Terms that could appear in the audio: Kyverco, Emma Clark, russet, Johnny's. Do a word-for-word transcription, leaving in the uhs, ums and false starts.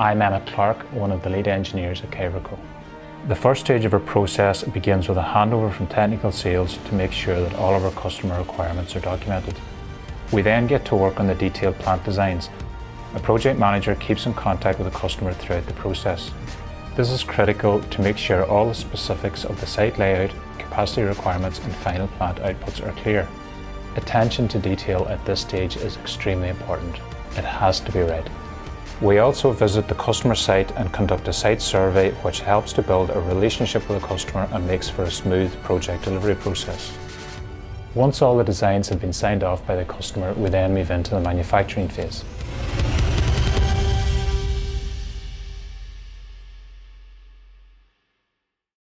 I'm Emma Clark, one of the lead engineers at Kyverco. The first stage of our process begins with a handover from technical sales to make sure that all of our customer requirements are documented. We then get to work on the detailed plant designs. A project manager keeps in contact with the customer throughout the process. This is critical to make sure all the specifics of the site layout, capacity requirements and final plant outputs are clear. Attention to detail at this stage is extremely important. It has to be read. We also visit the customer site and conduct a site survey, which helps to build a relationship with the customer and makes for a smooth project delivery process. Once all the designs have been signed off by the customer, we then move into the manufacturing phase.